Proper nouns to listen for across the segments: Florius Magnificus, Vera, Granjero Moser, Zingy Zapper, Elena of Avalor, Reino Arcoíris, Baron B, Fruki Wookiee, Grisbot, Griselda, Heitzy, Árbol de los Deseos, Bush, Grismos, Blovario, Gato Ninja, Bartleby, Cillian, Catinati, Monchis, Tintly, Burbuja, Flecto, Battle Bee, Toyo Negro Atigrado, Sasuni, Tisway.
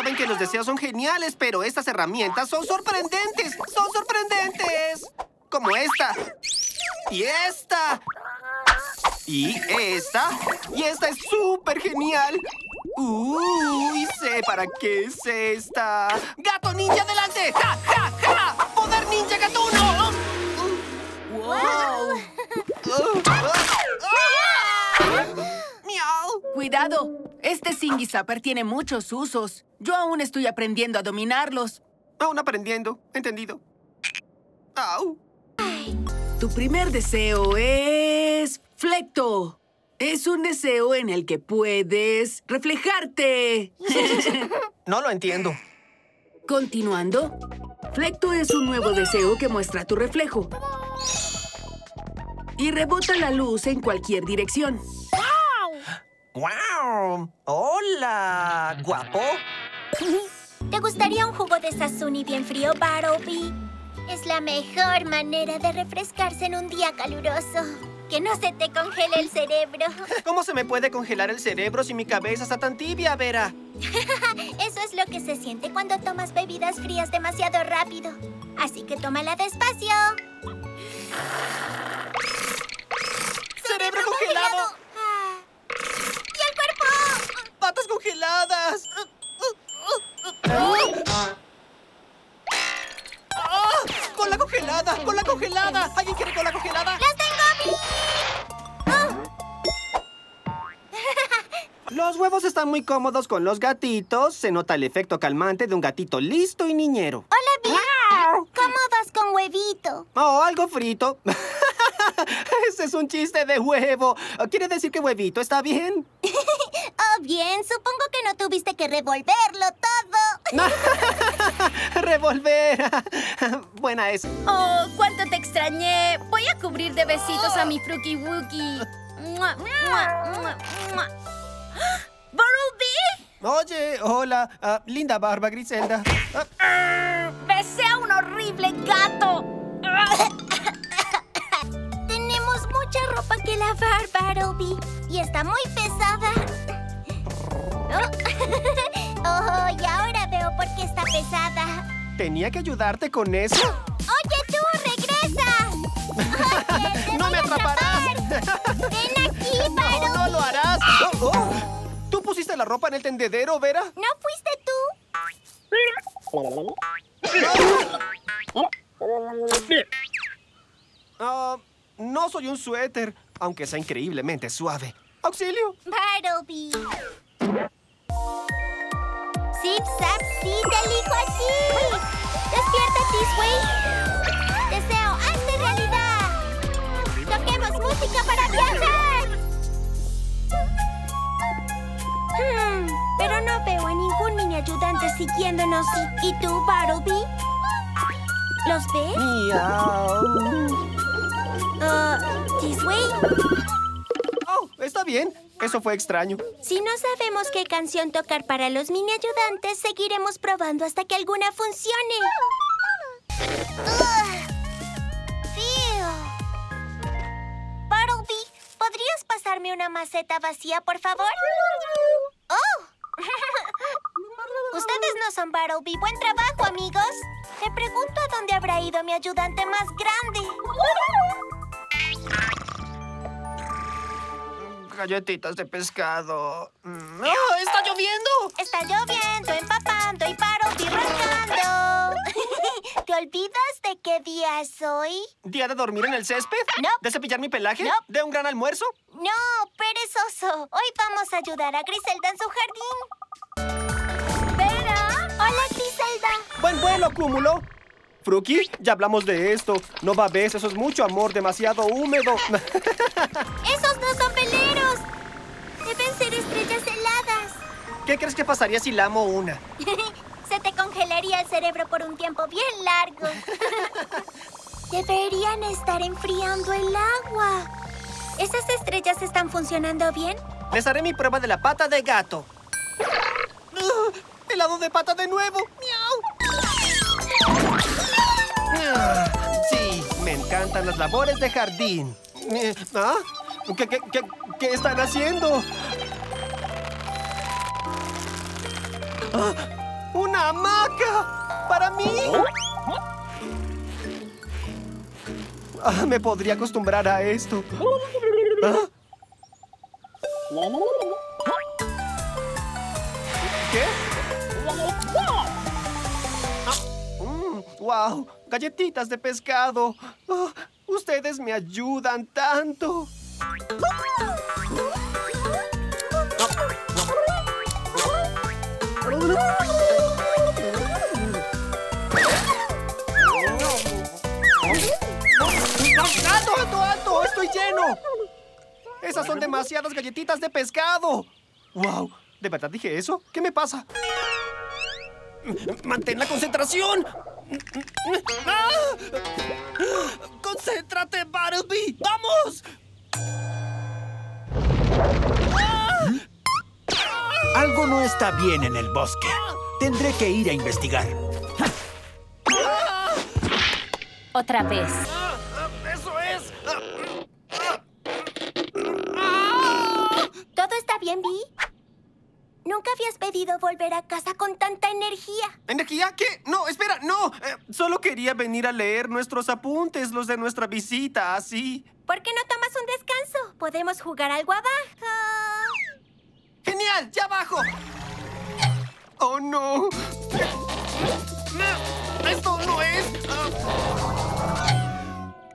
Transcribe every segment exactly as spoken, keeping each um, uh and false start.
saben que los deseos son geniales, pero estas herramientas son sorprendentes. ¡Son sorprendentes! Como esta. Y esta. Y esta. Y esta es súper genial. Uy, sé para qué es esta. ¡Gato ninja, adelante! ¡Ja, ja, ja! ¡Poder ninja gatuno! ¡Wow! ¡Miau! ¡Cuidado! Este Zingy Zapper tiene muchos usos. Yo aún estoy aprendiendo a dominarlos. Aún aprendiendo. Entendido. ¡Au! Tu primer deseo es... ¡Flecto! Es un deseo en el que puedes reflejarte. No lo entiendo. Continuando, Flecto es un nuevo deseo que muestra tu reflejo. Y rebota la luz en cualquier dirección. ¡Wow! ¡Wow! ¡Hola! ¿Guapo? ¿Te gustaría un jugo de Sasuni bien frío, Battle Bee? Es la mejor manera de refrescarse en un día caluroso. ¡Que no se te congele el cerebro! ¿Cómo se me puede congelar el cerebro si mi cabeza está tan tibia, Vera? Eso es lo que se siente cuando tomas bebidas frías demasiado rápido. Así que tómala despacio. ¡Cerebro congelado! Ah. ¡Y el cuerpo! ¡Patas congeladas! ¡Ah! ¡Ah! ¡Cola congelada! ¡Cola congelada! ¿Alguien quiere cola congelada? ¡Las tengo! ¡Oh! Los huevos están muy cómodos con los gatitos. Se nota el efecto calmante de un gatito listo y niñero. ¡Hola, Bill! ¡Wow! ¿Cómo vas con huevito? Oh, algo frito. Ese es un chiste de huevo. ¿Quiere decir que huevito está bien? Oh, bien. Supongo que no tuviste que revolverlo todo. ¡Revolver! Buena es. Oh, cuánto te extrañé. Voy a cubrir de besitos oh. a mi Fruki Wookiee. ¿Bartleby? Oye, hola. Uh, linda barba, Griselda. Uh. ¡Besé a un horrible gato! Mucha ropa que lavar, Bartleby. Y está muy pesada. Oh. Oh, y ahora veo por qué está pesada. ¿Tenía que ayudarte con eso? ¡Oye, tú! ¡Regresa! Oye, te ¡no me atraparás! Atrapar. ¡Ven aquí, Bartleby! ¡No, no lo harás! Oh, oh. ¿Tú pusiste la ropa en el tendedero, Vera? ¿No fuiste tú? Ah... uh. No soy un suéter, aunque sea increíblemente suave. ¡Auxilio! ¡Bartleby! ¡Zip, zap, sí! ¡Te elijo a ti! ¡Despierta, Tisway! ¡Deseo hazte realidad! ¡Toquemos música para viajar! Hmm, pero no veo a ningún mini ayudante siguiéndonos. ¿Y tú, Bartleby? ¿Los ves? ¡Miau! Uh, Tisway. Oh, está bien. Eso fue extraño. Si no sabemos qué canción tocar para los mini ayudantes, seguiremos probando hasta que alguna funcione. Bartleby, ¿podrías pasarme una maceta vacía, por favor? ¡Oh! Ustedes no son Bartleby. Buen trabajo, amigos. Me pregunto a dónde habrá ido mi ayudante más grande. Galletitas de pescado. ¡Oh, está lloviendo! Está lloviendo, empapando y Bartleby rascando. ¿Te olvidas de qué día es hoy? ¿Día de dormir en el césped? No. ¿De cepillar mi pelaje? No. ¿De un gran almuerzo? No, perezoso. Hoy vamos a ayudar a Griselda en su jardín. ¡Vera! ¡Hola, Griselda! ¡Buen vuelo, Cúmulo! Fruki, ya hablamos de esto. No babes, eso es mucho amor, demasiado húmedo. ¡Esos no son veleros! Deben ser estrellas heladas. ¿Qué crees que pasaría si lamo una? Se te congelaría el cerebro por un tiempo bien largo. Deberían estar enfriando el agua. ¿Esas estrellas están funcionando bien? Les haré mi prueba de la pata de gato. Uh, ¡Helado de pata de nuevo! ¡Miau! Sí, me encantan las labores de jardín. ¿Ah? ¿Qué, qué, qué, qué están haciendo? hamaca! ¡Para mí! Ah, me podría acostumbrar a esto. ¿Ah? ¿Qué? Mm, ¡Wow! ¡Galletitas de pescado! Oh, ¡ustedes me ayudan tanto! ¡Alto, alto, alto! ¡Estoy lleno! ¡Esas son demasiadas galletitas de pescado! ¡Wow! ¿De verdad dije eso? ¿Qué me pasa? ¡Mantén la concentración! ¡Ah! ¡Concéntrate, Bartleby! ¡Vamos! ¡Ah! Algo no está bien en el bosque. Tendré que ir a investigar. Otra vez. ¡Eso es! ¿Todo está bien, Bee? Nunca habías pedido volver a casa con tanta energía. ¿Energía? ¿Qué? No, espera, no. Eh, solo quería venir a leer nuestros apuntes, los de nuestra visita, así. ¿Por qué no tomas un descanso? Podemos jugar algo abajo. ¡Genial! ¡Ya abajo! ¡Oh, no! ¡Esto no es!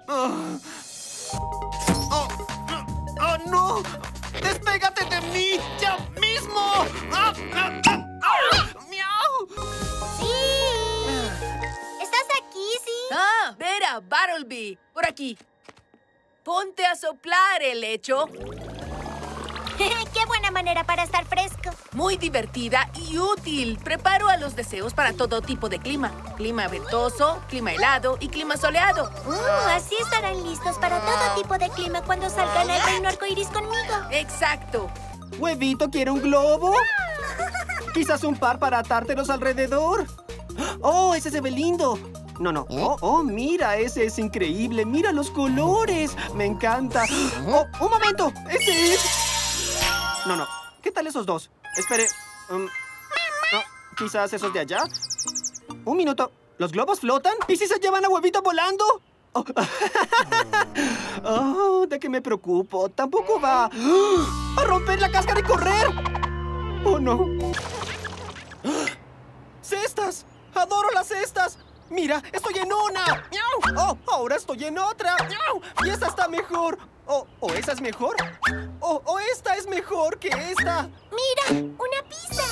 ¡Oh, oh, oh no! ¡Despégate de mí! ¡Ya mismo! ¡Ah, ah, ah, ah! ¡Miau! ¡Sí! ¿Estás aquí, sí? Ah, Vera, Bartleby, por aquí. Ponte a soplar el lecho. ¡Qué buena manera para estar fresco! Muy divertida y útil. Preparo a los deseos para todo tipo de clima. Clima ventoso, clima helado y clima soleado. Uh, así estarán listos para todo tipo de clima cuando salgan al Reino Arcoíris conmigo. ¡Exacto! ¿Huevito quiere un globo? Quizás un par para atártelos alrededor. ¡Oh, ese se ve lindo! No, no. Oh, oh, mira, ese es increíble. Mira los colores. Me encanta. ¡Oh, un momento! ¡Ese es! No, no. ¿Qué tal esos dos? Espere. Um, no, quizás esos de allá. Un minuto. ¿Los globos flotan? ¿Y si se llevan a Huevito volando? Oh. Oh, ¿de qué me preocupo? Tampoco va a romper la cáscara y correr. Oh, no. ¡Cestas! ¡Adoro las cestas! ¡Mira! ¡Estoy en una! ¡Oh! ¡Ahora estoy en otra! ¡Y esta está mejor! ¿O oh, oh, esa es mejor? O oh, oh, esta es mejor que esta. ¡Mira! ¡Una pizza!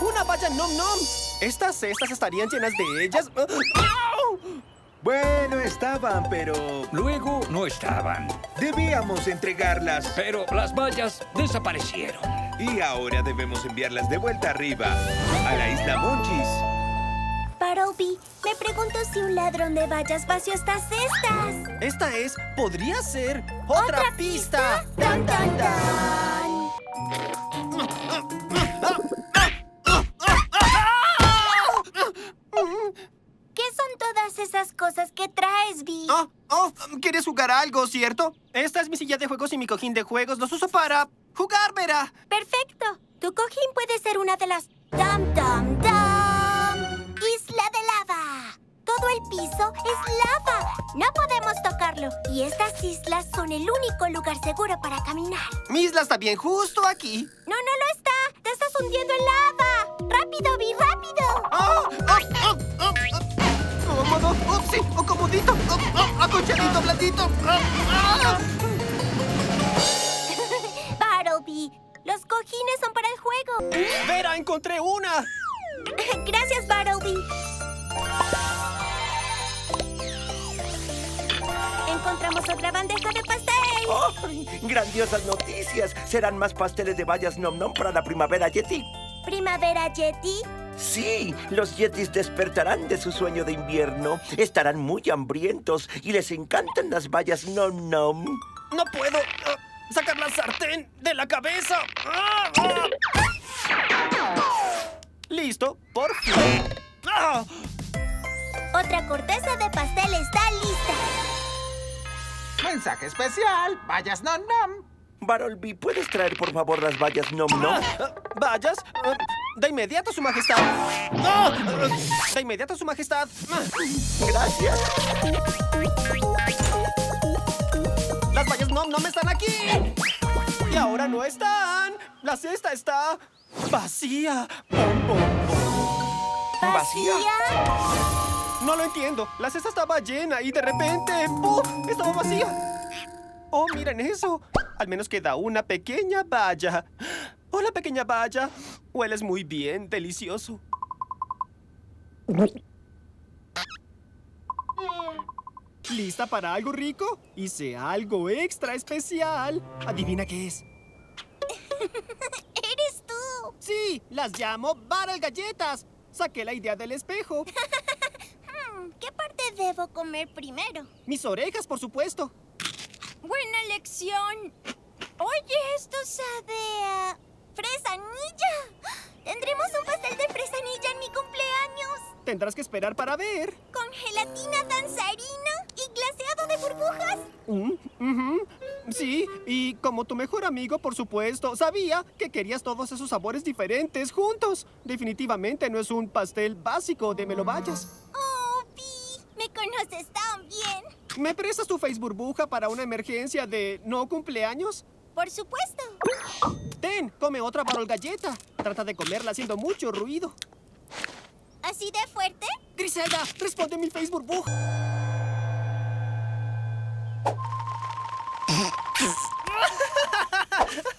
¡Una valla nom nom! Estas cestas estarían llenas de ellas. ¡Oh! Bueno, estaban, pero luego no estaban. Debíamos entregarlas. Pero las vallas desaparecieron. Y ahora debemos enviarlas de vuelta arriba, a la isla Monchis. Bartleby, me pregunto si un ladrón de vallas vació estas cestas. Esta es, podría ser, otra, ¿Otra pista. pista. ¡Tan, tan, tan! ¿Qué son todas esas cosas que traes, Bee? Oh, oh, ¿quieres jugar a algo, cierto? Esta es mi silla de juegos y mi cojín de juegos. Los uso para jugar, Vera. Perfecto. Tu cojín puede ser una de las... ¡Tam, tam, tam! ¡Isla de lava! Todo el piso es lava. No podemos tocarlo. Y estas islas son el único lugar seguro para caminar. Mi isla está bien justo aquí. No, no lo está. Te estás hundiendo en lava. ¡Rápido, Bee, rápido! ¡Oh! ¡Oh! ¡Oh! ¡Oh! ¡Cómodo! ¡Oh, sí! ¡Oh, comodito! ¡Oh, oh! ¡Acolchadito, blandito! Bartleby, los cojines son para el juego. ¡Vera, encontré una! Gracias, Bartleby. Encontramos otra bandeja de pastel. Oh, ¡Grandiosas noticias! Serán más pasteles de bayas nom nom para la primavera yeti. ¿Primavera yeti? Sí, los yetis despertarán de su sueño de invierno. Estarán muy hambrientos y les encantan las bayas nom nom. ¡No puedo uh, sacar la sartén de la cabeza! ¡Ah, ah! ¡Listo! ¡Por fin! ¡Ah! Otra corteza de pastel está lista. Mensaje especial, vallas nom nom. Bartleby, ¿puedes traer por favor las vallas nom nom? ¿Vallas? ¡De inmediato, Su Majestad! ¡Oh! ¡De inmediato, Su Majestad! ¡Gracias! ¡Las vallas no, no me están aquí! ¡Y ahora no están! ¡La cesta está vacía! ¡Bom, bom, bom! ¿Vacía? No lo entiendo. La cesta estaba llena y de repente... ¡Oh! ¡Estaba vacía! ¡Oh, miren eso! Al menos queda una pequeña valla. ¡Hola, pequeña valla! Hueles muy bien, delicioso. ¿Lista para algo rico? Hice algo extra especial. ¿Adivina qué es? ¡Eres tú! Sí, las llamo Varas Galletas. Saqué la idea del espejo. ¿Qué parte debo comer primero? Mis orejas, por supuesto. ¡Buena elección! Oye, esto sabe a... ¡fresanilla! ¡Tendremos un pastel de fresanilla en mi cumpleaños! Tendrás que esperar para ver. Con gelatina danzarina y glaseado de burbujas. Mm, uh-huh. Sí, y como tu mejor amigo, por supuesto, sabía que querías todos esos sabores diferentes juntos. Definitivamente no es un pastel básico de melobayas. ¡Oh, Pi! ¡Me conoces tan bien! ¿Me prestas tu Face Burbuja para una emergencia de no cumpleaños? Por supuesto. Ten, come otra Barol Galleta. Trata de comerla haciendo mucho ruido. ¿Así de fuerte? Griselda, responde mi Face Burbuja.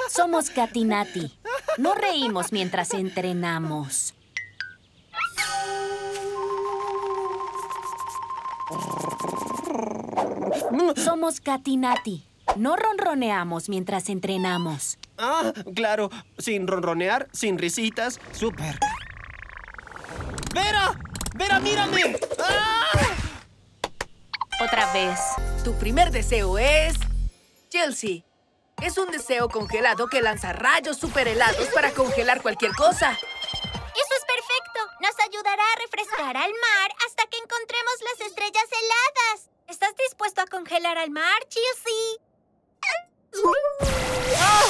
Somos Catinati. No reímos mientras entrenamos. Somos Catinati. No ronroneamos mientras entrenamos. Ah, claro. Sin ronronear, sin risitas. Súper. ¡Vera! ¡Vera, mírame! ¡Ah! Otra vez. Tu primer deseo es... Chelsea. Es un deseo congelado que lanza rayos super helados para congelar cualquier cosa. Eso es perfecto. Nos ayudará a refrescar al mar hasta que encontremos las estrellas heladas. ¿Estás dispuesto a congelar al mar, Chelsea? ¡Oh!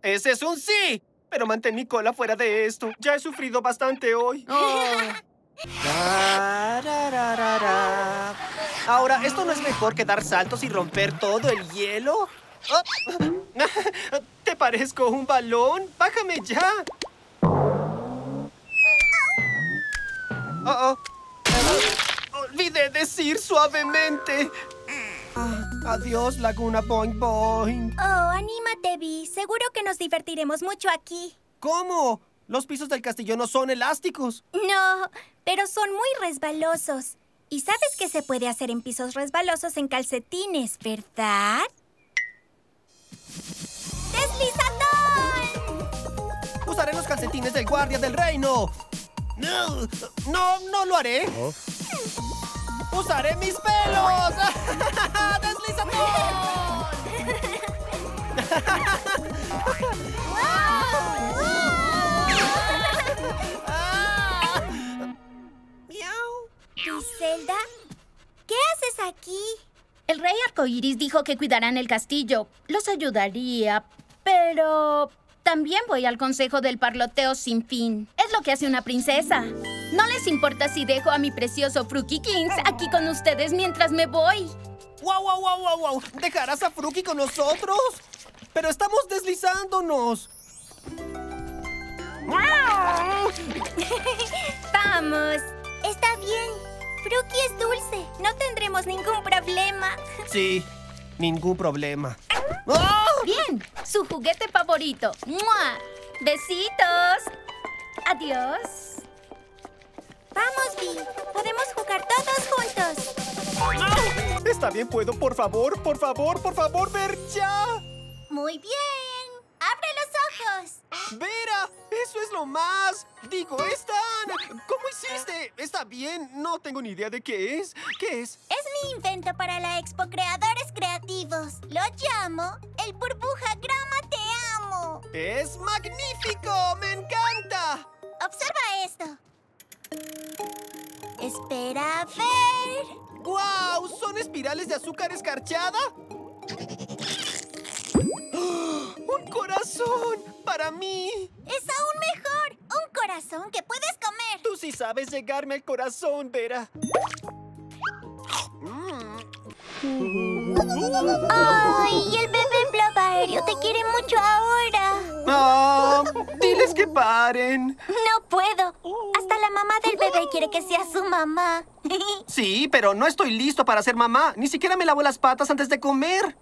¡Ese es un sí! Pero mantén mi cola fuera de esto. Ya he sufrido bastante hoy. Oh. Ahora, ¿esto no es mejor que dar saltos y romper todo el hielo? Oh. ¿Te parezco un balón? ¡Bájame ya! Oh, oh. Olvidé decir suavemente. Ah, adiós, Laguna Boing Boing. Oh, anímate, Bee. Seguro que nos divertiremos mucho aquí. ¿Cómo? Los pisos del castillo no son elásticos. No, pero son muy resbalosos. Y sabes que se puede hacer en pisos resbalosos en calcetines, ¿verdad? ¡Deslizadón! Usaré los calcetines del guardia del reino. No, no, no lo haré. ¿Oh? ¡Usaré mis pelos! ¡Deslizadón! Griselda, ¿qué haces aquí? El rey Arcoíris dijo que cuidarán el castillo. Los ayudaría, pero... también voy al consejo del parloteo sin fin. Es lo que hace una princesa. ¿No les importa si dejo a mi precioso Fruki Kings aquí con ustedes mientras me voy? ¡Wow, wow, wow, wow, wow! ¿Dejarás a Fruki con nosotros? ¡Pero estamos deslizándonos! ¡Vamos! Está bien. Fruki es dulce. No tendremos ningún problema. Sí, ningún problema. ¡Oh! Bien, su juguete favorito. ¡Mua! ¡Besitos! ¡Adiós! Vamos, Bee. Podemos jugar todos juntos. ¡Oh! Está bien, ¿puedo? Por favor, por favor, por favor, ver ya. Muy bien. ¡Abre los ojos! ¡Vera! ¡Eso es lo más! Digo, Stan, ¿cómo hiciste? Está bien, no tengo ni idea de qué es. ¿Qué es? Es mi invento para la Expo Creadores Creativos. Lo llamo el Burbuja Grama Te Amo. ¡Es magnífico! ¡Me encanta! Observa esto. Espera a ver. ¡Guau! ¡Wow! ¿Son espirales de azúcar escarchada? corazón! ¡Para mí! ¡Es aún mejor! ¡Un corazón que puedes comer! Tú sí sabes llegarme al corazón, Vera. ¡Ay! El bebé Blovario te quiere mucho ahora. ¡Ah! Oh, ¡diles que paren! No puedo. Hasta la mamá del bebé quiere que sea su mamá. Sí, pero no estoy listo para ser mamá. Ni siquiera me lavo las patas antes de comer.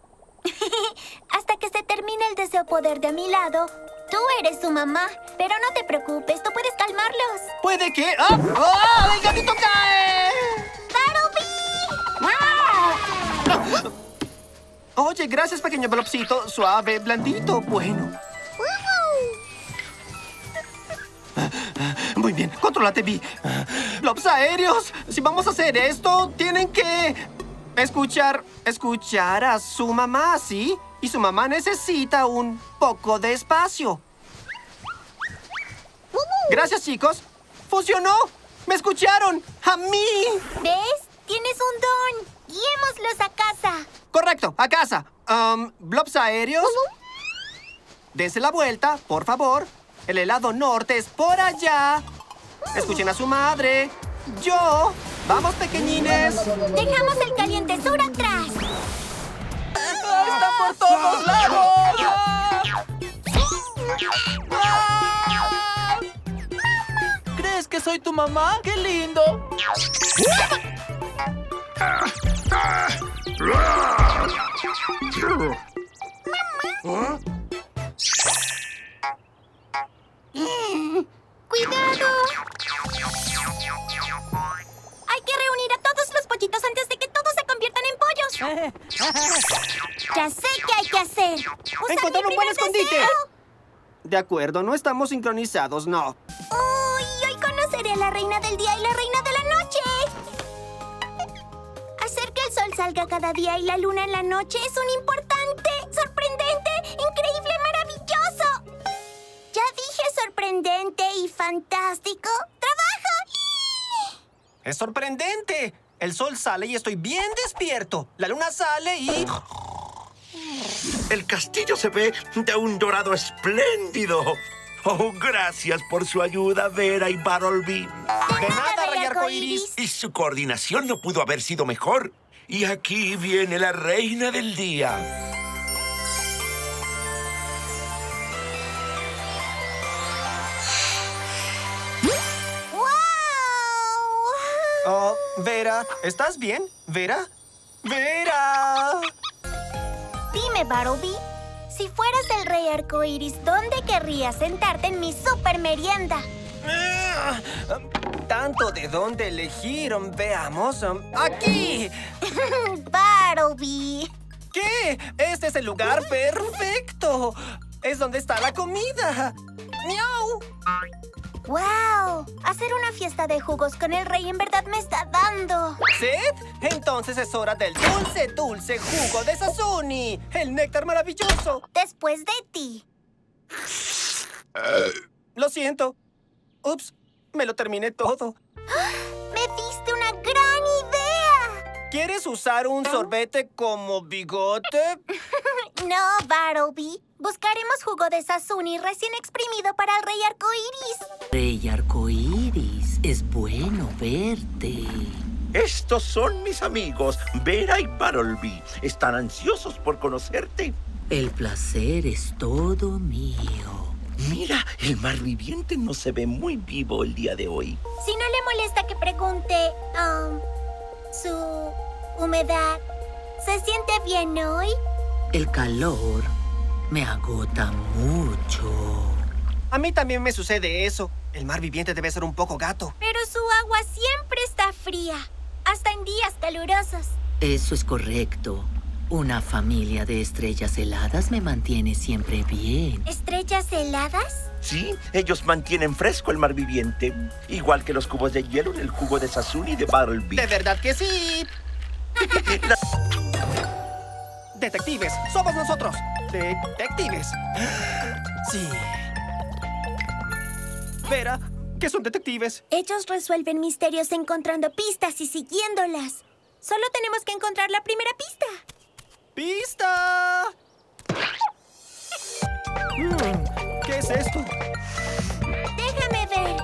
Hasta que se termine el deseo poder de a mi lado. Tú eres su mamá. Pero no te preocupes, tú puedes calmarlos. ¿Puede que? ¡Ah! ¡Oh! ¡Oh! ¡El gatito cae! ¡Bartleby! ¡Ah! Oye, gracias, pequeño blobcito. Suave, blandito, bueno. Muy bien, contrólate, Bee. Blobs aéreos, si vamos a hacer esto, tienen que escuchar, escuchar a su mamá, ¿sí? Y su mamá necesita un poco de espacio. Gracias, chicos. ¡Funcionó! ¡Me escucharon! ¡A mí! ¿Ves? Tienes un don. Guiémoslos a casa. Correcto, a casa. Um, Blobs aéreos. Dense la vuelta, por favor. El helado norte es por allá. Escuchen a su madre. Yo. Vamos, pequeñines. Dejamos el caliente sur atrás. ¡Ah, está por todos lados! ¡Ah! ¡Ah! ¡Mamá! ¿Crees que soy tu mamá? ¡Qué lindo! ¡Mamá! ¿Eh? Mm. ¡Cuidado! Hay que reunir a todos los pollitos antes de que todos se conviertan en pollos. Ya sé qué hay que hacer. Usar ¡encontrar un buen escondite! Deseo. De acuerdo, no estamos sincronizados, no. ¡Uy! Hoy conoceré a la reina del día y la reina de la noche. Hacer que el sol salga cada día y la luna en la noche es un importante, sorprendente, increíble, maravilloso. Ya dije sorprendente y fantástico. ¡Trabajo! ¡Es sorprendente! El sol sale y estoy bien despierto. La luna sale y... El castillo se ve de un dorado espléndido. Oh, gracias por su ayuda, Vera y Bartleby. De nada, Rey Arcoíris. Y su coordinación no pudo haber sido mejor. Y aquí viene la reina del día. Oh, Vera, ¿estás bien? ¿Vera? ¡Vera! Dime, Bartleby, si fueras el Rey Arcoíris, ¿dónde querrías sentarte en mi super merienda? Ah, tanto de dónde elegir, veamos. ¡Aquí! Bartleby. ¿Qué? Este es el lugar perfecto. Es donde está la comida. ¡Miau! ¡Wow! Hacer una fiesta de jugos con el rey en verdad me está dando. ¿Sed? Entonces es hora del dulce, dulce jugo de Sasuni. El néctar maravilloso. Después de ti. Uh. Lo siento. Ups, me lo terminé todo. ¡Me diste una gran idea! ¿Quieres usar un sorbete como bigote? No, Bartleby. Buscaremos jugo de Sasuni recién exprimido para el Rey Arcoíris. Rey Arcoíris, es bueno verte. Estos son mis amigos, Vera y Bartleby. Están ansiosos por conocerte. El placer es todo mío. Mira, el mar viviente no se ve muy vivo el día de hoy. Si no le molesta que pregunte, um, su humedad, ¿se siente bien hoy? El calor... me agota mucho. A mí también me sucede eso. El mar viviente debe ser un poco gato. Pero su agua siempre está fría. Hasta en días calurosos. Eso es correcto. Una familia de estrellas heladas me mantiene siempre bien. ¿Estrellas heladas? Sí, ellos mantienen fresco el mar viviente. Igual que los cubos de hielo en el jugo de Sasuni de Bartleby. ¡De verdad que sí! ¡Detectives! ¡Somos nosotros! ¡Detectives! Sí. Vera, ¿qué son detectives? Ellos resuelven misterios encontrando pistas y siguiéndolas. Solo tenemos que encontrar la primera pista. ¡Pista! ¿Qué es esto? Déjame ver.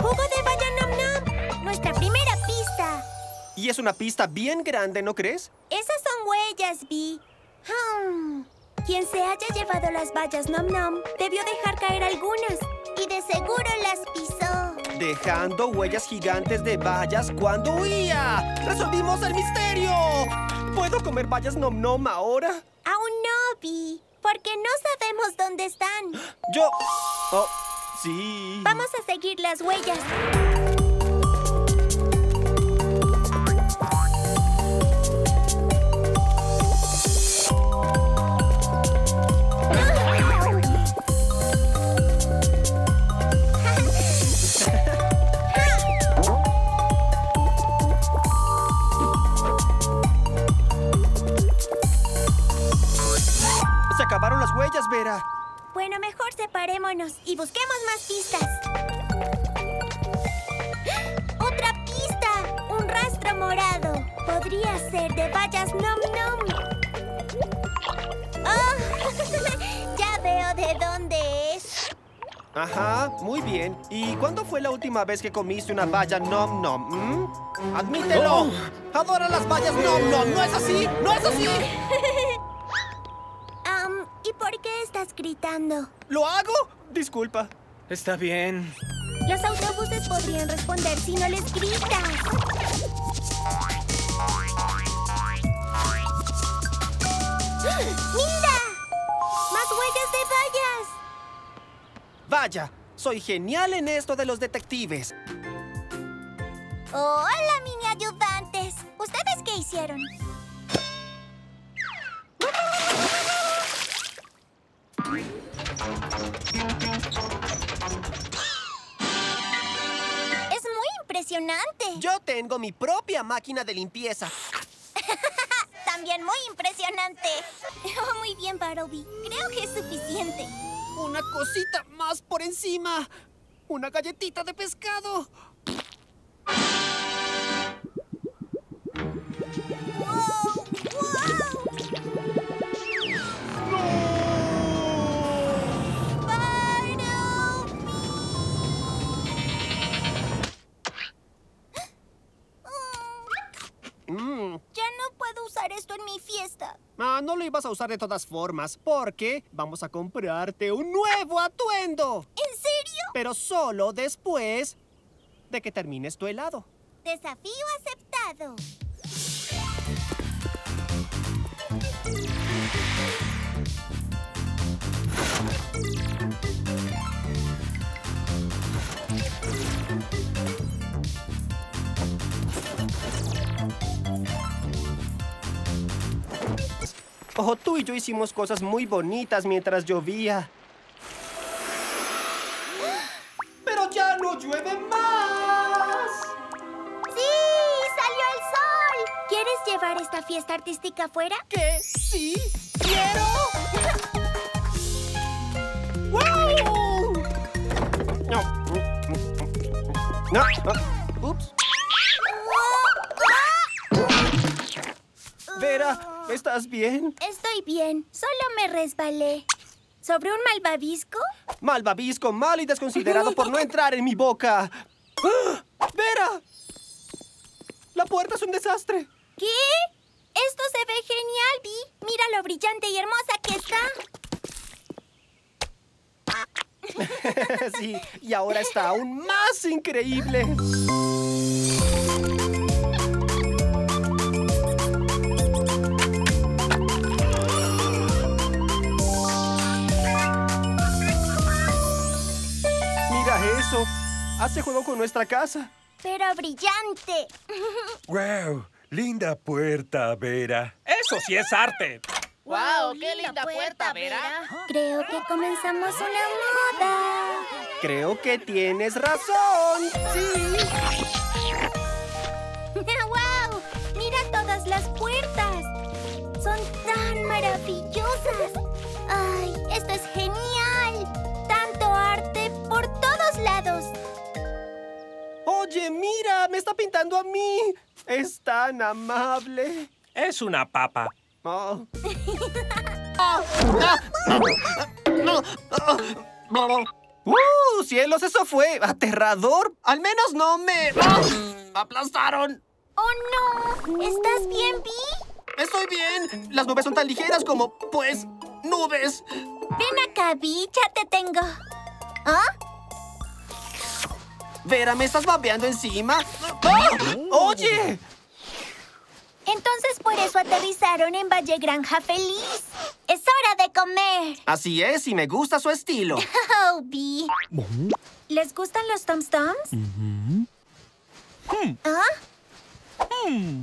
¡Jugo de Bayam Nom Nom! ¡Nuestra primera pista! Y es una pista bien grande, ¿no crees? Esas son huellas, Bee. Hmm. Quien se haya llevado las bayas Nom Nom debió dejar caer algunas. Y de seguro las pisó. Dejando huellas gigantes de bayas cuando huía. ¡Resolvimos el misterio! ¿Puedo comer bayas Nom Nom ahora? Aún no, Bee. Porque no sabemos dónde están. Yo... Oh, sí. Vamos a seguir las huellas. Acabaron las huellas, Vera. Bueno, mejor separémonos y busquemos más pistas. ¡Otra pista! Un rastro morado. Podría ser de bayas Nom Nom. ¡Oh! Ya veo de dónde es. Ajá, muy bien. ¿Y cuándo fue la última vez que comiste una baya Nom Nom? ¿Mm? ¡Admítelo! Oh. ¡Adora las bayas Nom Nom! ¿No es así? ¡No es así! ¿Y por qué estás gritando? ¿Lo hago? Disculpa. Está bien. Los autobuses podrían responder si no les gritas. ¡Mira! ¡Más huellas de vallas! Vaya, soy genial en esto de los detectives. Oh, hola, mini ayudantes. ¿Ustedes qué hicieron? Es muy impresionante. Yo tengo mi propia máquina de limpieza. También muy impresionante. Oh, muy bien, Bartleby. Creo que es suficiente. Una cosita más por encima. Una galletita de pescado. ¡Oh! Esto en mi fiesta. Ah, no lo ibas a usar de todas formas, porque vamos a comprarte un nuevo atuendo. ¿En serio? Pero solo después de que termines tu helado. Desafío aceptado. Ojo, tú y yo hicimos cosas muy bonitas mientras llovía. ¡Pero ya no llueve más! ¡Sí! ¡Salió el sol! ¿Quieres llevar esta fiesta artística afuera? ¿Qué? ¡Sí! ¡Quiero! ¡Wow! No. No. no. Ups. Vera... ¿Estás bien? Estoy bien. Solo me resbalé. ¿Sobre un malvavisco? Malvavisco, mal y desconsiderado por no entrar en mi boca. ¡Ah! ¡Vera! La puerta es un desastre. ¿Qué? Esto se ve genial, Bee. Mira lo brillante y hermosa que está. Sí, y ahora está aún más increíble. Hace juego con nuestra casa. Pero brillante. ¡Wow! Linda puerta, Vera. ¡Eso sí es arte! ¡Wow! ¡Qué linda puerta, Vera! Creo que comenzamos una moda. Creo que tienes razón. ¡Sí! ¡Wow! ¡Mira todas las puertas! ¡Son tan maravillosas! ¡Ay! ¡Esto es genial! ¡Tanto arte por todos lados! Oye, mira, me está pintando a mí. Es tan amable. Es una papa. Oh. ¡Uh, cielos! Eso fue aterrador. Al menos no me... ¡aplastaron! ¡Oh, no! ¿Estás bien, Bee? ¡Estoy bien! Las nubes son tan ligeras como, pues, nubes. Ven acá, Bee. Ya te tengo. ¿Ah? Vera, ¿me estás babeando encima? ¡Oh! ¡Oye! Entonces, por eso aterrizaron en Valle Granja Feliz. ¡Es hora de comer! Así es, y me gusta su estilo. ¡Oh, Bee! ¿Les gustan los tom-toms? Uh-huh. hmm. ¿Ah? Hmm.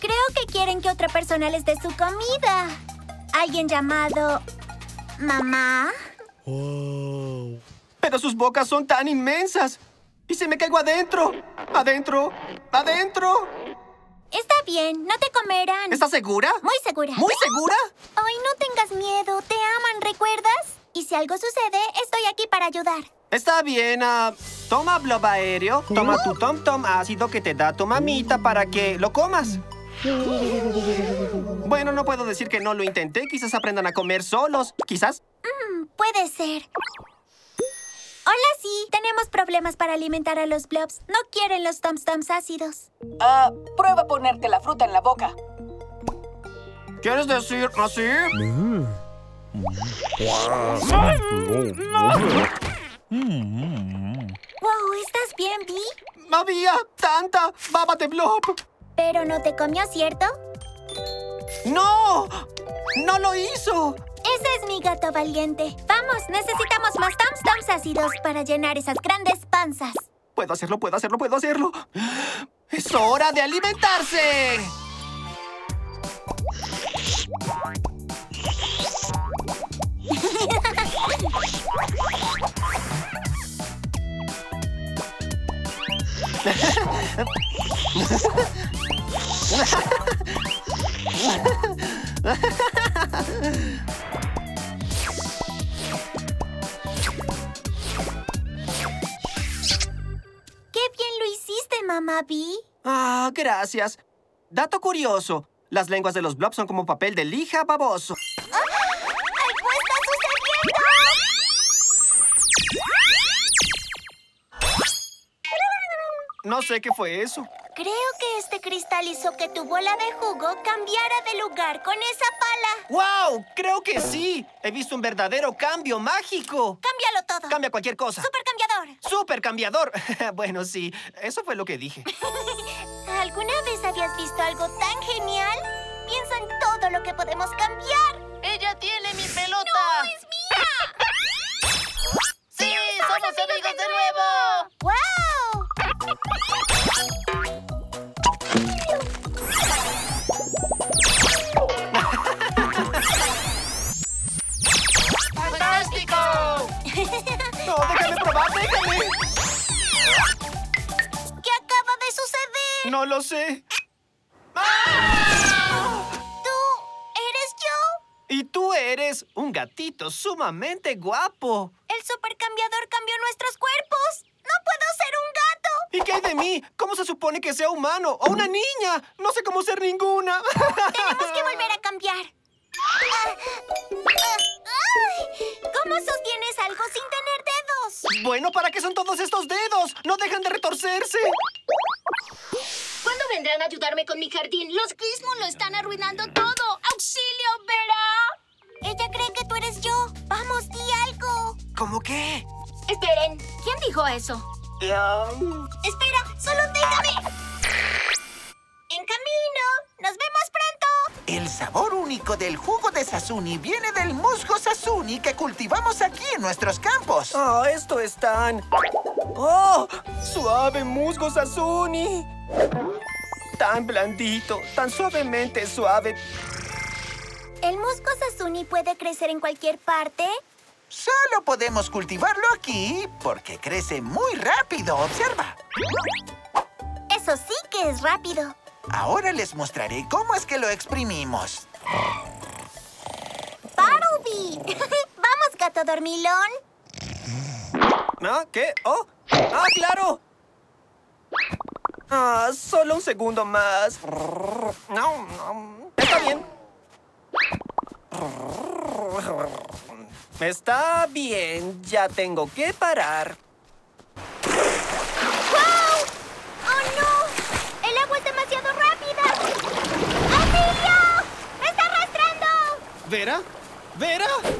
Creo que quieren que otra persona les dé su comida. ¿Alguien llamado... mamá? Oh. Pero sus bocas son tan inmensas. ¡Y se me caigo adentro! ¡Adentro! ¡Adentro! Está bien, no te comerán. ¿Estás segura? Muy segura. ¿Muy segura? Ay, no tengas miedo. Te aman, ¿recuerdas? Y si algo sucede, estoy aquí para ayudar. Está bien. Uh, toma Blovario. Toma tu tom-tom ácido que te da tu mamita para que lo comas. Bueno, no puedo decir que no lo intenté. Quizás aprendan a comer solos. ¿Quizás? Mm, puede ser. Hola, sí. Tenemos problemas para alimentar a los blobs. No quieren los tom-toms ácidos. Ah, prueba ponerte la fruta en la boca. ¿Quieres decir así? Mm. Wow, ¿estás bien, Bee? Había tanta baba de blob. Pero no te comió, ¿cierto? ¡No! ¡No lo hizo! Ese es mi gato valiente. Vamos, necesitamos más tom-toms ácidos para llenar esas grandes panzas. Puedo hacerlo, puedo hacerlo, puedo hacerlo. ¡Es hora de alimentarse! Mamá Bee. Ah, gracias. Dato curioso. Las lenguas de los blobs son como papel de lija baboso. ¡Ah! ¡Algo está sucediendo! No sé qué fue eso. Creo que este cristal hizo que tu bola de jugo cambiara de lugar con esa pala. ¡Wow! Creo que sí. He visto un verdadero cambio mágico. ¡Cámbialo todo! Cambia cualquier cosa. ¡Supercambiador! ¡Supercambiador! Bueno, sí. Eso fue lo que dije. ¿Alguna vez habías visto algo tan genial? Piensa en todo lo que podemos cambiar. ¡Ella tiene mi pelota! ¡No, es mía! ¡Sí! sí somos, ¡Somos amigos, amigos de, de nuevo! ¡Wow! ¡Fantástico! ¡No, déjame probar, déjame! ¿Qué acaba de suceder? No lo sé. ¡Ah! ¿Tú eres yo? Y tú eres un gatito sumamente guapo. El supercambiador cambió nuestros cuerpos. ¡No puedo ser un gato! ¿Y qué hay de mí? ¿Cómo se supone que sea humano? ¡O una niña! ¡No sé cómo ser ninguna! Tenemos que volver a cambiar. Ah, ah, ay. ¿Cómo sostienes algo sin tener dedos? Bueno, ¿para qué son todos estos dedos? ¡No dejan de retorcerse! ¿Cuándo vendrán a ayudarme con mi jardín? ¡Los Grismos lo están arruinando todo! ¡Auxilio, Vera! Ella cree que tú eres yo. ¡Vamos, di algo! ¿Cómo qué? Esperen, ¿quién dijo eso? Um... Espera, solo déjame. En camino, nos vemos pronto. El sabor único del jugo de Sasuni viene del musgo Sasuni que cultivamos aquí en nuestros campos. Oh, esto es tan... ¡Oh! Suave musgo Sasuni. Tan blandito, tan suavemente suave. ¿El musgo Sasuni puede crecer en cualquier parte? Solo podemos cultivarlo aquí porque crece muy rápido, observa. Eso sí que es rápido. Ahora les mostraré cómo es que lo exprimimos. ¡Bartleby! ¡Vamos, gato dormilón! ¿Ah, qué? ¡Oh! ¡Ah, claro! Ah, solo un segundo más. No, no. Está bien. Está bien, ya tengo que parar. ¡Wow! ¡Oh, no! ¡El agua es demasiado rápida! ¡Auxilio! ¡Me está arrastrando! ¿Vera? ¿Vera? Sí.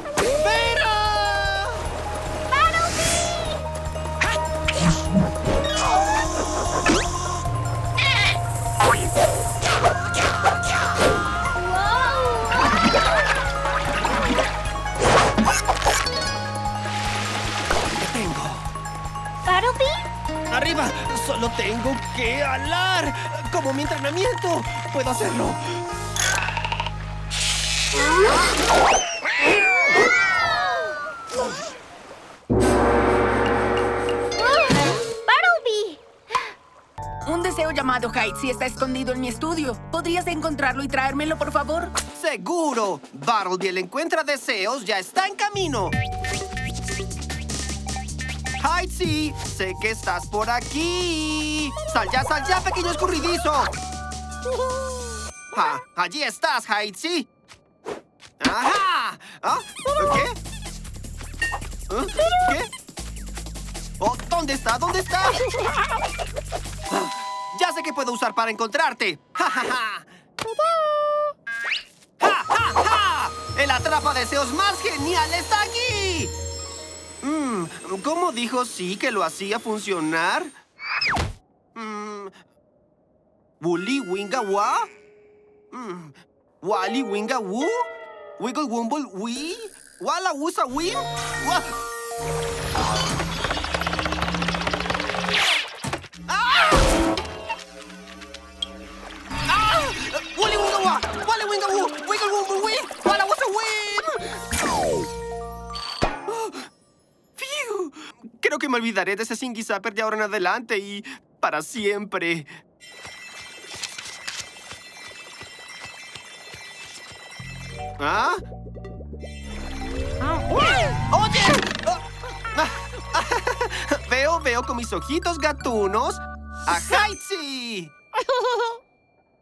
¡Vera! ¡Arriba! ¡Solo tengo que alar! ¡Como mi entrenamiento! ¡Puedo hacerlo! ¡Oh! ¡Battle Bee! Un deseo llamado Heights está escondido en mi estudio. ¿Podrías encontrarlo y traérmelo, por favor? ¡Seguro! Battle Bee, el encuentra deseos, ya está en camino. Heitzy, sé que estás por aquí. ¡Sal ya, sal ya, pequeño escurridizo! ¡Ah, allí estás, Heitzy! ¡Ajá! ¿Ah? ¿Qué? ¿Ah? ¿Qué? Oh, ¿dónde está? ¿Dónde está? Ah, ya sé qué puedo usar para encontrarte. ¡Ja, ja, ja! ¡Ja, ja, ja! ¡El atrapa deseos más genial está aquí! Mm, ¿Cómo dijo sí que lo hacía funcionar? Mm, ¿Wuli winga wa? Mm, ¿Wali winga wu? ¿Wiggle wumble wi? ¿Wala wusa wim? Wa... ¡Ah! ¡Ah! ¡Wuli winga wa! ¡Wali winga wu! ¡Wiggle wumble wi! ¡Wala wusa wim! Creo que me olvidaré de ese Zingy Zapper de ahora en adelante y para siempre. ¿Ah? ¡Oye! Veo, veo con mis ojitos gatunos a Heitzy.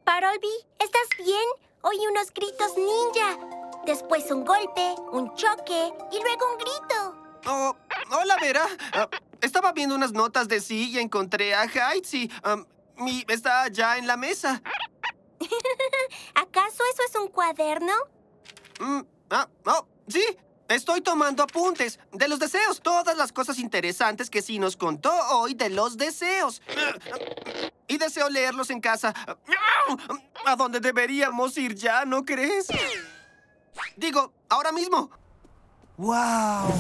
Battle Bee, ¿estás bien? Oí unos gritos ninja. Después un golpe, un choque y luego un grito. Oh, hola, Vera. Uh, estaba viendo unas notas de sí y encontré a Heitzy. Um, mi está allá en la mesa. ¿Acaso eso es un cuaderno? Mm, ah, oh, sí. Estoy tomando apuntes de los deseos. Todas las cosas interesantes que sí nos contó hoy de los deseos. Y deseo leerlos en casa. ¿A dónde deberíamos ir ya, no crees? Digo, ahora mismo. ¡Wow!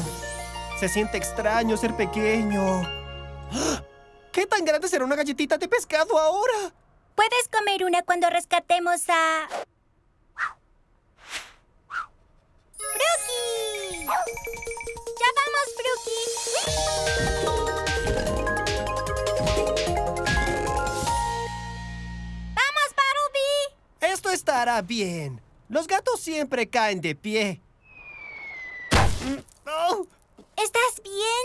Se siente extraño ser pequeño. ¿Qué tan grande será una galletita de pescado ahora? Puedes comer una cuando rescatemos a... ¡Fruki! ¡Ya vamos, Fruki! ¡Vamos, Bartleby! Esto estará bien. Los gatos siempre caen de pie. ¡Oh! ¿Estás bien?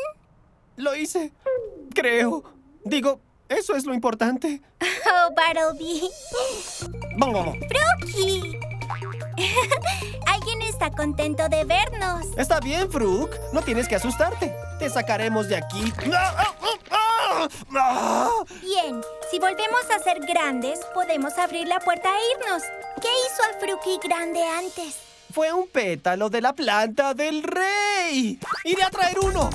Lo hice, creo. Digo, eso es lo importante. Oh, Bartleby. ¡Fruki! Alguien está contento de vernos. Está bien, Fruk. No tienes que asustarte. Te sacaremos de aquí. Bien. Si volvemos a ser grandes, podemos abrir la puerta e irnos. ¿Qué hizo al Fruki grande antes? Fue un pétalo de la planta del rey. ¡Iré a traer uno!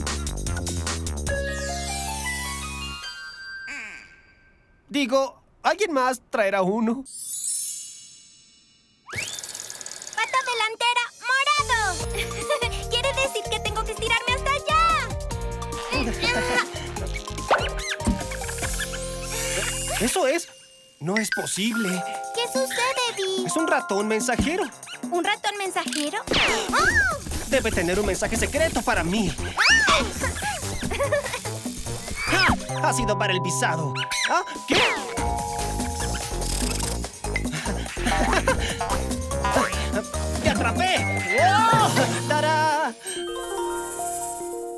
Digo, alguien más traerá uno. ¡Pata delantera morado! Quiere decir que tengo que estirarme hasta allá. ¡Eso es! No es posible. ¿Qué sucede, Dee? Es un ratón mensajero. ¿Un ratón mensajero? ¡Oh! Debe tener un mensaje secreto para mí. ¡Ah! ¡Ja! Ha sido para el visado. ¿Ah? ¿Qué? ¡Te atrapé! ¡Oh! ¡Tará!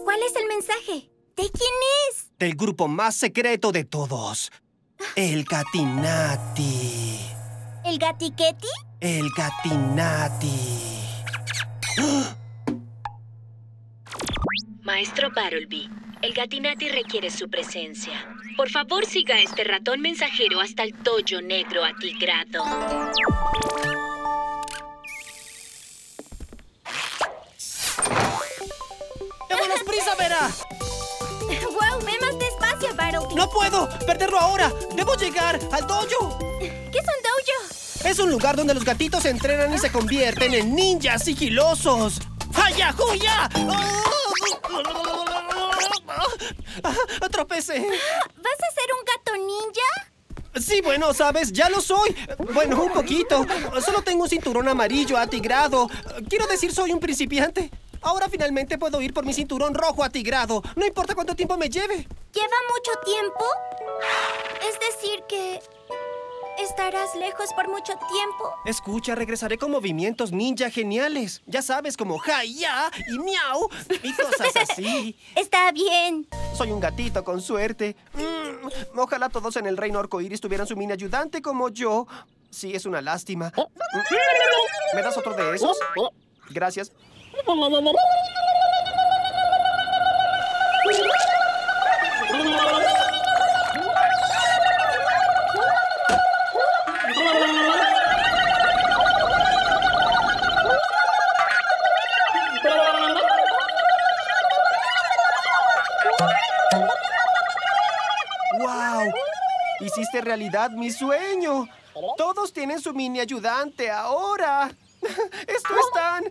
¿Cuál es el mensaje? ¿De quién es? Del grupo más secreto de todos. El Catinati. ¿El Gatiqueti? El Catinati. ¡Ah! Maestro Bartleby, el Catinati requiere su presencia. Por favor, siga a este ratón mensajero hasta el Toyo Negro Atigrado. ¡Démonos prisa, Vera! ¡Wow! ¡Ve más despacio, Bartleby! ¡No puedo! ¡Perderlo ahora! ¡Debo llegar al dojo! ¿Qué es un dojo? Es un lugar donde los gatitos se entrenan y se convierten en ninjas sigilosos. ¡Haya, huya! ¡Oh! ¡Tropecé! ¿Vas a ser un gato ninja? Sí, bueno, ¿sabes? Ya lo soy. Bueno, un poquito. Solo tengo un cinturón amarillo atigrado. Quiero decir, soy un principiante. Ahora finalmente puedo ir por mi cinturón rojo atigrado. No importa cuánto tiempo me lleve. ¿Lleva mucho tiempo? Es decir que... estarás lejos por mucho tiempo. Escucha, regresaré con movimientos ninja geniales. Ya sabes, como ja-ya y miau y cosas así. Está bien. Soy un gatito con suerte. Mm, ojalá todos en el Reino Arcoíris tuvieran su mini ayudante como yo. Sí, es una lástima. ¿Me das otro de esos? Gracias. ¡Wow! Hiciste realidad mi sueño. Todos tienen su mini ayudante ahora. Esto es tan...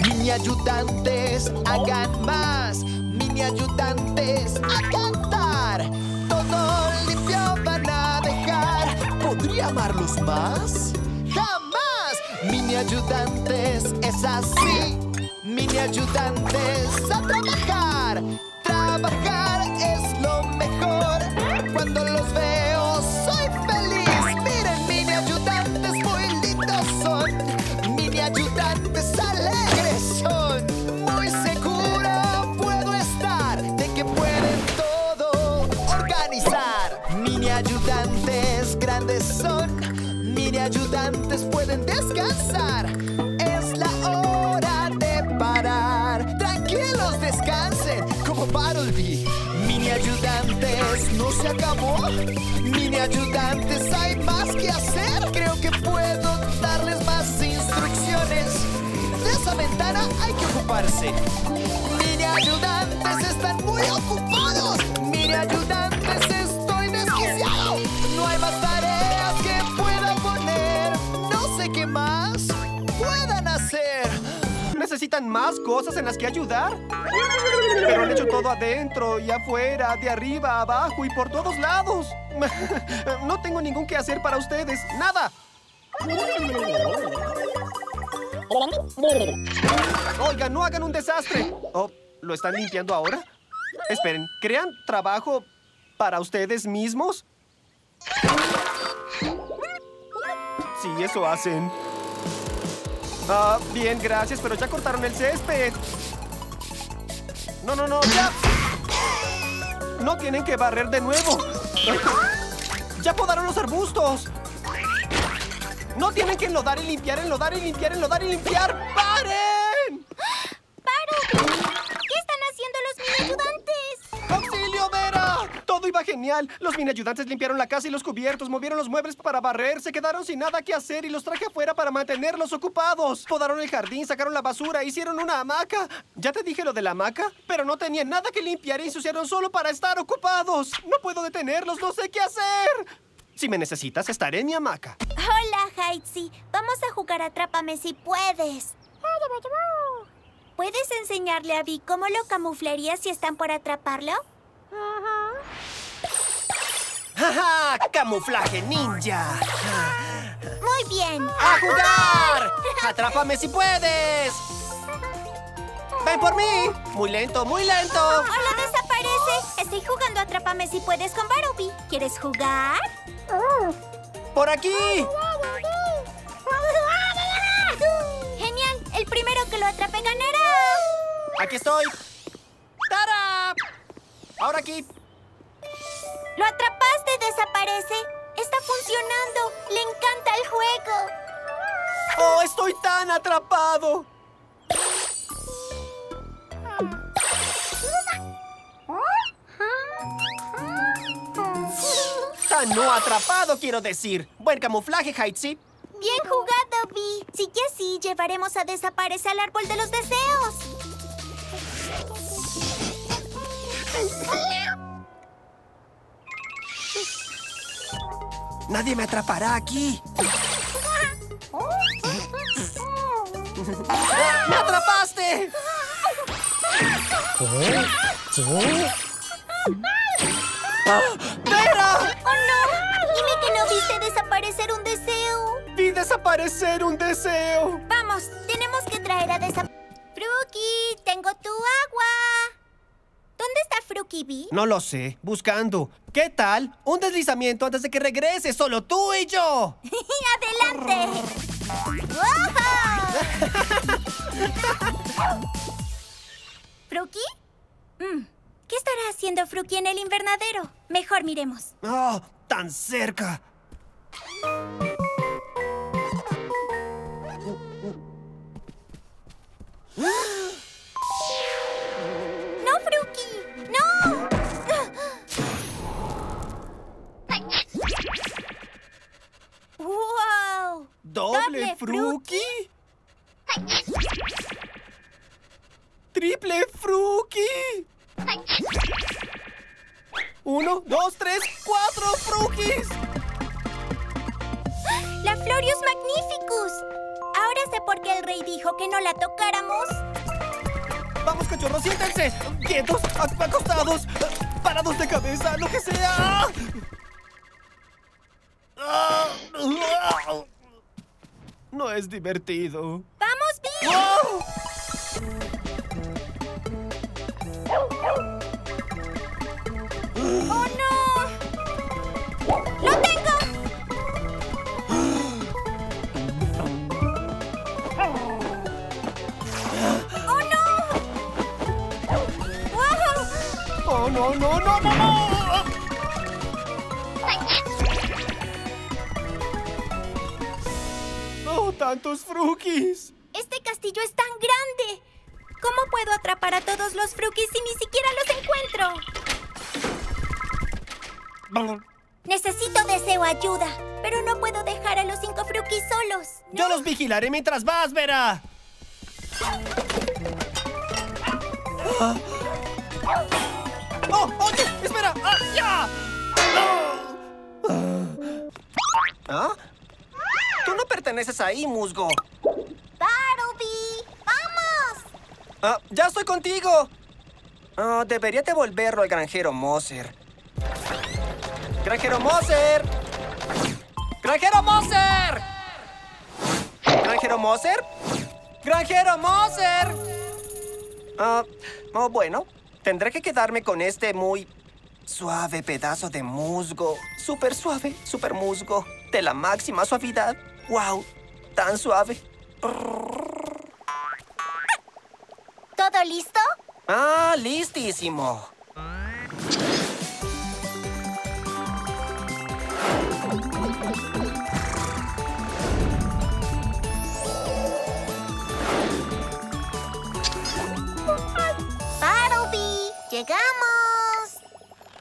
Mini ayudantes, hagan más. Mini ayudantes, a cantar. Todo limpio van a dejar. ¿Podría amarlos más? ¡Jamás! Mini ayudantes, es así. Mini ayudantes, a trabajar. Trabajar es lo mejor. Cuando los veo soy feliz. Miren, mini ayudantes muy lindos son. Mini ayudantes alegres son. Muy segura puedo estar de que pueden todo organizar. Mini ayudantes grandes son. Mini ayudantes pueden descansar. Es la hora de parar. Tranquilos, descansen. Bartleby. Mini ayudantes, ¿no se acabó? Mini ayudantes, ¿hay más que hacer? Creo que puedo darles más instrucciones. De esa ventana hay que ocuparse. Mini ayudantes, están muy ocupados. Mini ayudantes, estoy desquiciado. No hay más tareas que pueda poner. No sé qué más puedan hacer. ¿Necesitan más cosas en las que ayudar? Pero han hecho todo adentro y afuera, de arriba, abajo y por todos lados. No tengo ningún que hacer para ustedes. ¡Nada! Oigan, no hagan un desastre. Oh, ¿lo están limpiando ahora? Esperen, ¿crean trabajo para ustedes mismos? Sí, eso hacen. Ah, bien, gracias, pero ya cortaron el césped. No, no, no, ya. No tienen que barrer de nuevo. Ya podaron los arbustos. No tienen que enlodar y limpiar, enlodar y limpiar, enlodar y limpiar. ¡Paren! ¡Paro! ¿Qué están haciendo los mini ayudantes? ¡Auxilio, Vera! Todo iba genial. Los mini ayudantes limpiaron la casa y los cubiertos, movieron los muebles para barrer, se quedaron sin nada que hacer y los traje afuera para mantenerlos ocupados. Podaron el jardín, sacaron la basura, hicieron una hamaca. Ya te dije lo de la hamaca, pero no tenían nada que limpiar y ensuciaron solo para estar ocupados. No puedo detenerlos, no sé qué hacer. Si me necesitas, estaré en mi hamaca. Hola, Heitzi. Vamos a jugar a Atrápame si puedes. ¿Puedes enseñarle a Vi cómo lo camuflaría si están por atraparlo? Uh-huh. ¡Ja, ja! ¡Camuflaje ninja! ¡Muy bien! ¡A jugar! ¡Atrápame si puedes! ¡Ven por mí! ¡Muy lento, muy lento! ¡Hola, desaparece! Estoy jugando Atrápame si puedes con Bartleby. ¿Quieres jugar? ¡Por aquí! ¡Genial! El primero que lo atrape ganará. ¡Aquí estoy! ¡Tara! Ahora aquí. ¡Lo atrapaste! ¡Desaparece! ¡Está funcionando! ¡Le encanta el juego! ¡Oh, estoy tan atrapado! ¡Tan no atrapado, quiero decir! ¡Buen camuflaje, Heitzi! ¡Bien jugado, Bee! Sí que sí, llevaremos a desaparecer al Árbol de los Deseos. ¡Nadie me atrapará aquí! ¡Me atrapaste! ¿Qué? ¿Qué? ¡Ah! ¡Vera! ¡Oh, no! Dime que no viste desaparecer un deseo. ¡Vi desaparecer un deseo! Vamos, tenemos que traer a desa... ¡Fruki, tengo tu agua! ¿Dónde está Fruki Bee? No lo sé, buscando. ¿Qué tal? Un deslizamiento antes de que regrese, solo tú y yo. ¡Adelante! ¿Fruki? Mm. ¿Qué estará haciendo Fruki en el invernadero? Mejor miremos. ¡Oh, tan cerca! ¡Wow! ¿Doble Fruki? ¡Triple Fruki! ¡Uno, dos, tres, cuatro Frukis! ¡La Florius Magnificus! Ahora sé por qué el rey dijo que no la tocáramos. ¡Vamos, cachorros, siéntense! ¡Quietos, acostados, parados de cabeza, lo que sea! No es divertido. ¡Vamos, Bee! ¡Oh! ¡Oh, no! ¡Lo tengo! ¡Oh, no! ¡Wow! ¡Oh, no, no, no, no, no! ¡Tantos Frukis! Este castillo es tan grande. ¿Cómo puedo atrapar a todos los Frukis si ni siquiera los encuentro? Necesito deseo ayuda, pero no puedo dejar a los cinco Frukis solos. Yo los vigilaré mientras vas, Vera. ¡Oh, oye! ¡Espera! ¡Ah, ya! ¿Ah? Tú no perteneces ahí, musgo. ¡Bartleby! ¡Vamos! Ah, ¡ya estoy contigo! Ah, debería devolverlo al granjero Moser. ¡Granjero Moser! ¡Granjero Moser! ¿Granjero Moser? ¡Granjero Moser! Ah, oh, bueno, tendré que quedarme con este muy suave pedazo de musgo. Súper suave, súper musgo. De la máxima suavidad. ¡Wow! ¡Tan suave! ¿Todo listo? ¡Ah, listísimo! ¡Bartleby! ¡Llegamos!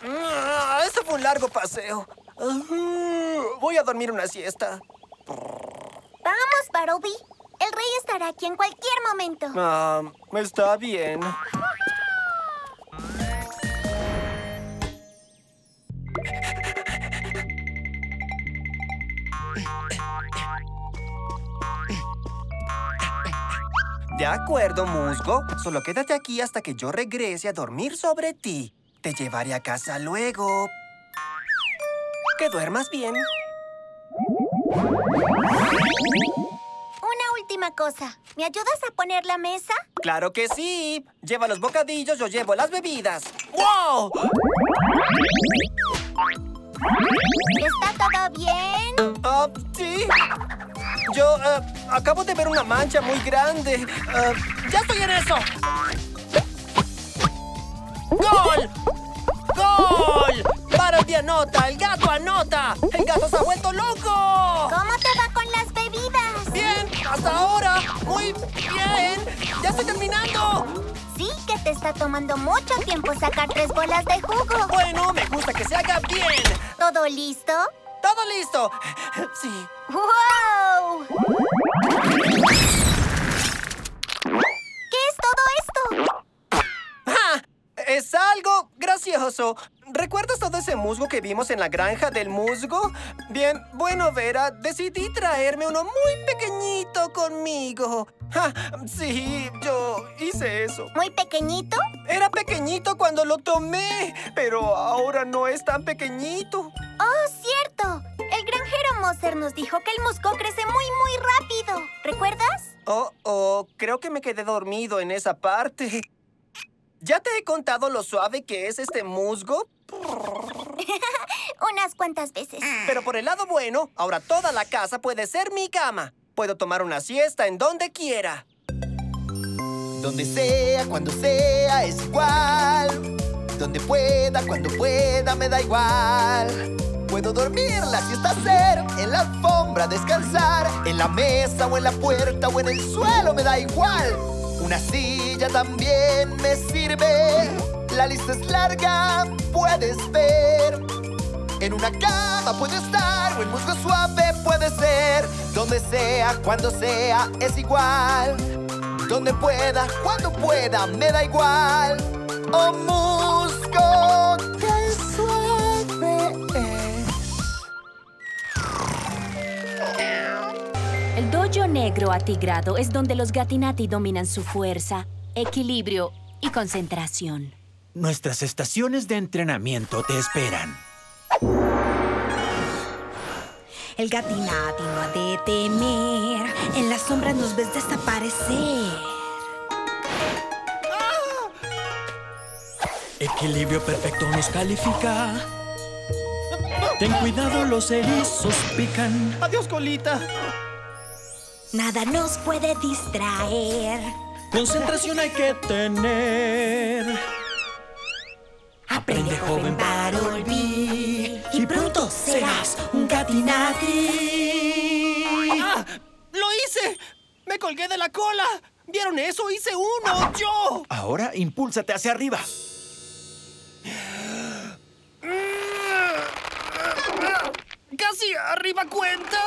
Ah, ¡este fue un largo paseo! Uh, voy a dormir una siesta. Vamos, Bartleby. El rey estará aquí en cualquier momento. Ah, uh, está bien. De acuerdo, musgo. Solo quédate aquí hasta que yo regrese a dormir sobre ti. Te llevaré a casa luego. Que duermas bien. Una última cosa. ¿Me ayudas a poner la mesa? ¡Claro que sí! Lleva los bocadillos, yo llevo las bebidas. ¡Wow! ¿Está todo bien? Ah, uh, sí. Yo uh, acabo de ver una mancha muy grande. Uh, ¡Ya estoy en eso! ¡Gol! ¡Gol! Bartleby anota, el gato anota. ¡El gato se ha vuelto loco! ¿Cómo te va con las bebidas? Bien, hasta ahora. Muy bien. ¡Ya estoy terminando! Sí, que te está tomando mucho tiempo sacar tres bolas de jugo. Bueno, me gusta que se haga bien. ¿Todo listo? ¡Todo listo! Sí. ¡Wow! ¿Qué es todo esto? Es algo gracioso. ¿Recuerdas todo ese musgo que vimos en la granja del musgo? Bien, bueno, Vera, decidí traerme uno muy pequeñito conmigo. Ja, sí, yo hice eso. ¿Muy pequeñito? Era pequeñito cuando lo tomé, pero ahora no es tan pequeñito. ¡Oh, cierto! El granjero Moser nos dijo que el musgo crece muy, muy rápido. ¿Recuerdas? Oh, oh, creo que me quedé dormido en esa parte. ¿Ya te he contado lo suave que es este musgo? Unas cuantas veces. Pero por el lado bueno, ahora toda la casa puede ser mi cama. Puedo tomar una siesta en donde quiera. Donde sea, cuando sea, es igual. Donde pueda, cuando pueda, me da igual. Puedo dormir, la siesta hacer, en la alfombra descansar, en la mesa o en la puerta o en el suelo, me da igual. Una silla también me sirve. La lista es larga, puedes ver. En una cama puedo estar, o en musgo suave puede ser. Donde sea, cuando sea, es igual. Donde pueda, cuando pueda, me da igual. Oh, musgo, qué suave es. El Toyo Negro Atigrado es donde los Catinati dominan su fuerza, equilibrio y concentración. Nuestras estaciones de entrenamiento te esperan. El Catinati no ha de temer. En la sombra nos ves desaparecer. ¡Ah! Equilibrio perfecto nos califica. Ten cuidado, los erizos pican. Adiós, colita. Nada nos puede distraer. Concentración hay que tener. Aprende, joven Battle Bee, y pronto serás un Catinati. ¡Ah! ¡Lo hice! ¡Me colgué de la cola! ¿Vieron eso? ¡Hice uno! ¡Yo! Ahora, impúlsate hacia arriba. ¡Casi arriba cuenta!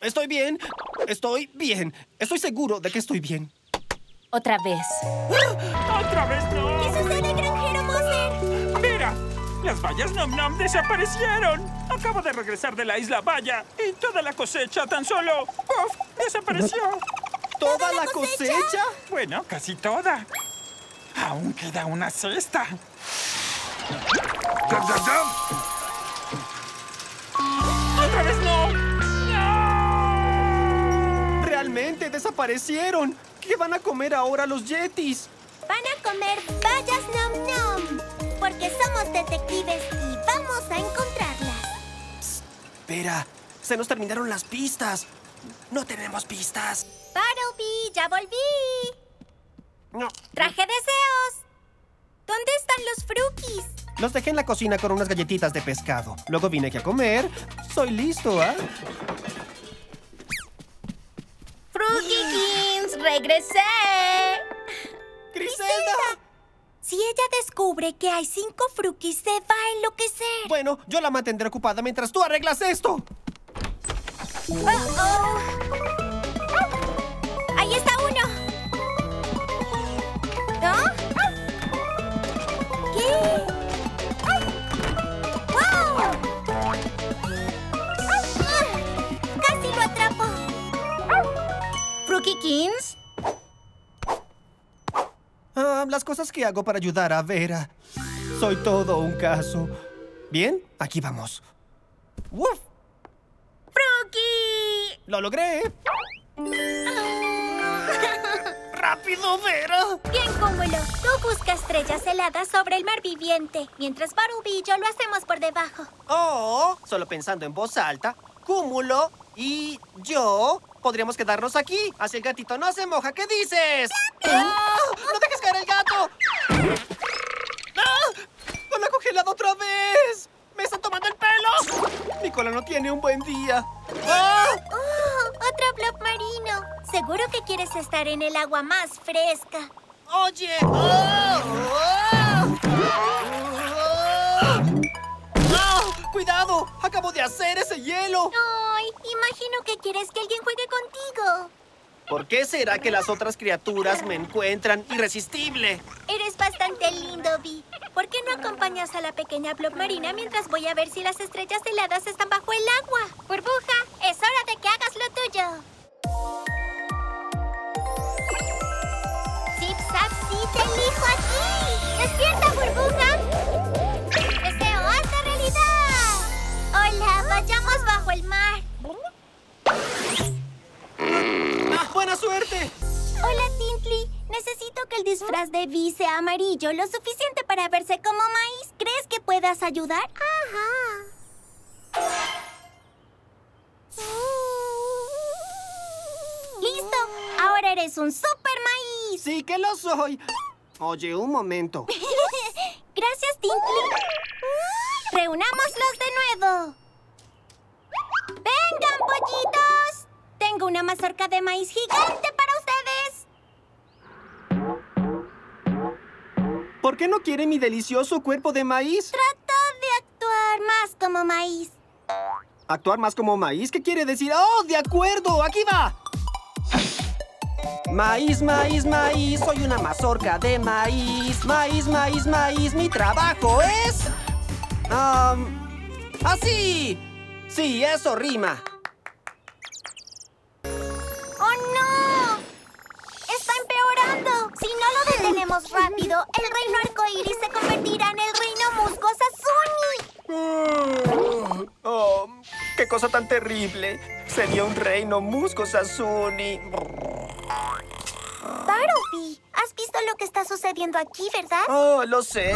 Estoy bien, estoy bien. Estoy seguro de que estoy bien. Otra vez. ¡Ah! ¡Otra vez no! ¿Qué sucede, granjero Moser? Mira, las bayas Nom Nom desaparecieron. Acabo de regresar de la isla Baya y toda la cosecha tan solo... ¡Puff! ¡Desapareció! ¿Toda, ¿Toda la cosecha? cosecha? Bueno, casi toda. Aún queda una cesta. ¡Dum, dum, dum! ¡Otra vez no! ¡No! ¡Realmente desaparecieron! ¿Qué van a comer ahora los yetis? Van a comer bayas Nom Nom, porque somos detectives y vamos a encontrarlas. Psst, espera, se nos terminaron las pistas. No tenemos pistas. Bartleby, ya volví. No. Traje deseos. ¿Dónde están los frukis? Los dejé en la cocina con unas galletitas de pescado. Luego vine aquí a comer. Soy listo, ¿ah? ¿eh? ¡Frukikins! ¡Regresé! ¡Griselda! ¡Griselda! Si ella descubre que hay cinco frukis, se va a enloquecer. Bueno, yo la mantendré ocupada mientras tú arreglas esto. Uh oh. ¡Ahí está uno! ¿No? ¿Qué? ¿Frukikins? Ah, las cosas que hago para ayudar a Vera. Soy todo un caso. Bien, aquí vamos. ¡Woof! ¡Fruki! ¡Lo logré! ¡Rápido, Vera! Bien, Cúmulo. Tú buscas estrellas heladas sobre el mar viviente, mientras Bartleby y yo lo hacemos por debajo. Oh, solo pensando en voz alta, Cúmulo y yo... podríamos quedarnos aquí. Así el gatito no se moja. ¿Qué dices? ¡Oh! ¡No dejes caer el gato! ¡Ah! ¡No lo he congelado otra vez! ¡Me están tomando el pelo! Mi cola no tiene un buen día. ¡Ah! Oh, ¡otro blob marino! Seguro que quieres estar en el agua más fresca. ¡Oye! ¡Oh! ¡Oh! ¡Oh! ¡Oh! ¡Cuidado! ¡Acabo de hacer ese hielo! ¡Ay! Imagino que quieres que alguien juegue contigo. ¿Por qué será que las otras criaturas me encuentran irresistible? Eres bastante lindo, Bee. ¿Por qué no acompañas a la pequeña blob marina mientras voy a ver si las estrellas heladas están bajo el agua? ¡Burbuja! ¡Es hora de que hagas lo tuyo! ¡Zip, zap, sí! ¡Te elijo a ti! ¡Despierta, burbuja! ¡Deseo alta realidad! ¡Hola! ¡Vayamos bajo el mar! Ah, ¡buena suerte! Hola, Tintly. Necesito que el disfraz de Bee sea amarillo, lo suficiente para verse como maíz. ¿Crees que puedas ayudar? Ajá. ¡Listo! Ahora eres un super maíz. Sí que lo soy. Oye, un momento. Gracias, Tintly. Reunámoslos de nuevo. ¡Vengan, pollitos! Tengo una mazorca de maíz gigante para ustedes. ¿Por qué no quiere mi delicioso cuerpo de maíz? Trata de actuar más como maíz. ¿Actuar más como maíz? ¿Qué quiere decir? ¡Oh, de acuerdo! ¡Aquí va! Maíz, maíz, maíz, soy una mazorca de maíz. Maíz, maíz, maíz, mi trabajo es... Um, ¡así! Sí, eso rima. Si no lo detenemos rápido, el reino arcoíris se convertirá en el reino musgo Sasuni. Oh, oh, ¡qué cosa tan terrible! Sería un reino musgo Sasuni. Bartleby, has visto lo que está sucediendo aquí, ¿verdad? Oh, lo sé.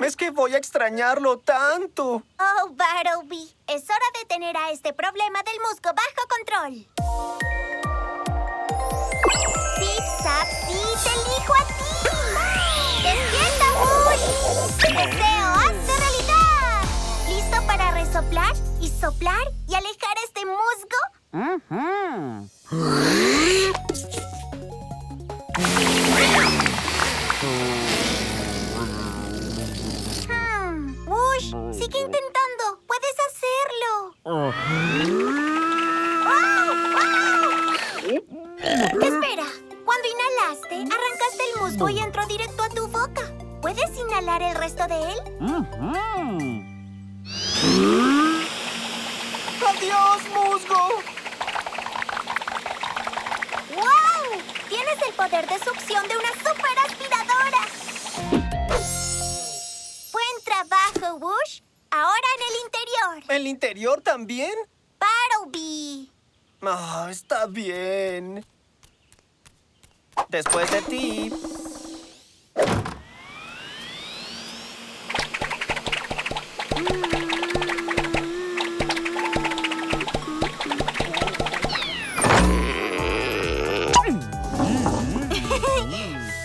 Es que voy a extrañarlo tanto. Oh, Bartleby, es hora de tener a este problema del musgo bajo control. ¡Sí, te elijo a ti! ¡Despierta, Bush! ¡Deseo hasta realidad! ¿Listo para resoplar y soplar y alejar este musgo? hmm. Bush, sigue intentando. ¡Puedes hacerlo! ¡Oh! ¡Oh! ¡Espera! Cuando inhalaste, arrancaste el musgo y entró directo a tu boca. ¿Puedes inhalar el resto de él? Uh-huh. ¡Adiós, musgo! ¡Wow! Tienes el poder de succión de una super aspiradora. Buen trabajo, Bush. Ahora en el interior. ¿El interior también? Bartleby. Ah, oh, está bien. Después de ti.